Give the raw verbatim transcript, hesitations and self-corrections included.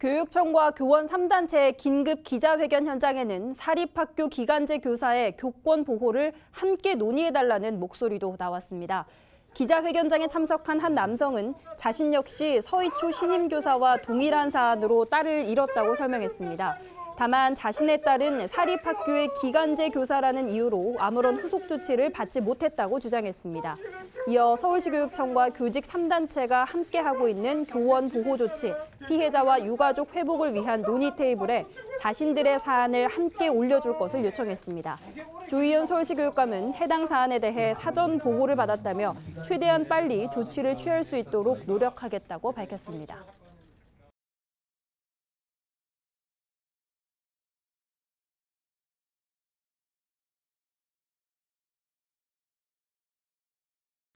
교육청과 교원 삼 단체의 긴급 기자회견 현장에는 사립학교 기간제 교사의 교권 보호를 함께 논의해달라는 목소리도 나왔습니다. 기자회견장에 참석한 한 남성은 자신 역시 서이초 신임교사와 동일한 사안으로 딸을 잃었다고 설명했습니다. 다만 자신의 딸은 사립학교의 기간제 교사라는 이유로 아무런 후속 조치를 받지 못했다고 주장했습니다. 이어 서울시교육청과 교직 삼 단체가 함께하고 있는 교원 보호 조치, 피해자와 유가족 회복을 위한 논의 테이블에 자신들의 사안을 함께 올려줄 것을 요청했습니다. 조희연 서울시교육감은 해당 사안에 대해 사전 보고를 받았다며 최대한 빨리 조치를 취할 수 있도록 노력하겠다고 밝혔습니다.